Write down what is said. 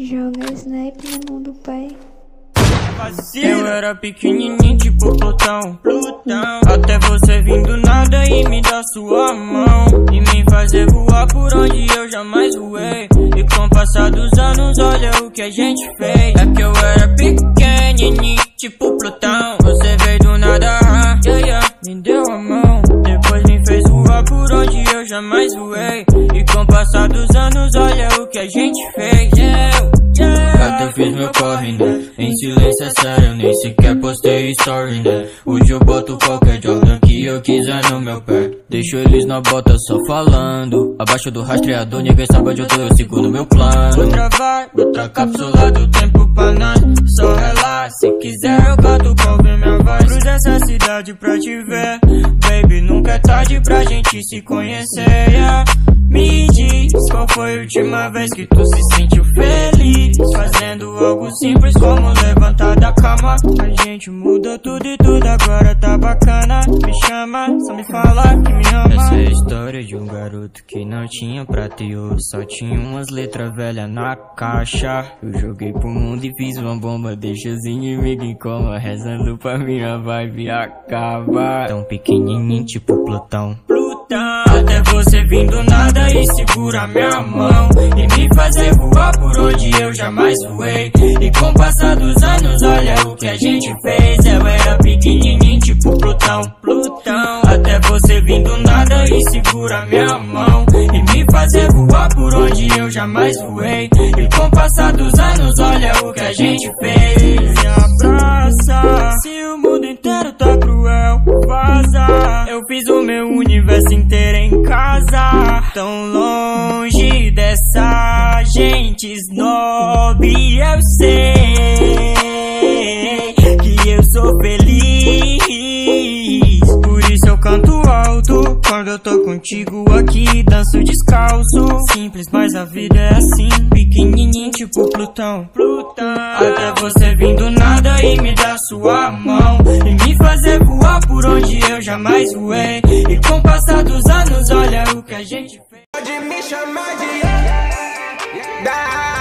Joga snipe na mão do pai. Eu era pequenininho tipo Plutão, até você vir do nada e me dar sua mão e me fazer voar por onde eu jamais voei. E com o passar dos anos olha o que a gente fez. É que eu era pequenininho tipo Plutão, você veio do nada, me deu a mão, depois me fez voar por onde eu jamais voei. E com o passar dos anos olha o que a gente fez. Até fiz meu corre, né? Em silêncio é sério, nem sequer postei story, né? Hoje eu boto qualquer Jordan que eu quiser no meu pé. Deixo eles na bota só falando, abaixo do rastreador, ninguém sabe onde eu tô, eu sigo no meu plano. Vou travar, outra cápsula do tempo pra nós, só relaxa, se quiser eu canto, ouve minha voz. Cruz essa cidade pra te ver, baby, nunca é tarde pra gente se conhecer, yeah. Me diz, qual foi a última vez que tu se sentiu feliz? Fazendo algo simples como levantar da cama. A gente mudou tudo e tudo agora tá bacana. Me chama, só me fala que me ama. Essa é a história de um garoto que não tinha prata e ouro, só tinha umas letras velhas na caixa. Eu joguei pro mundo e fiz uma bomba, deixa os inimigos em coma, rezando pra minha vibe acabar. Tão pequenininho tipo Plutão, até você vir do nada e segura minha mão e me fazer voar por onde eu jamais voei. E com o passar dos anos olha o que a gente fez. Eu era pequenininho tipo Plutão, até você vir do nada e segura minha mão e me fazer voar por onde eu jamais voei. E com o passar dos anos olha o que a gente fez. Me abraça, se o mundo inteiro tá cruel, vaza. Eu fiz o meu universo inteiro em casa, tão longe dessa gente snob. Eu sei que eu sou feliz, por isso eu canto alto quando eu tô contigo aqui. Danço descalço, simples, mas a vida é assim. Pequenininho tipo Plutão, até você vir do nada e me dar sua mão e me fazer voar por onde eu jamais voei. E com o passar dos anos olha o que a gente fez. Pode me chamar de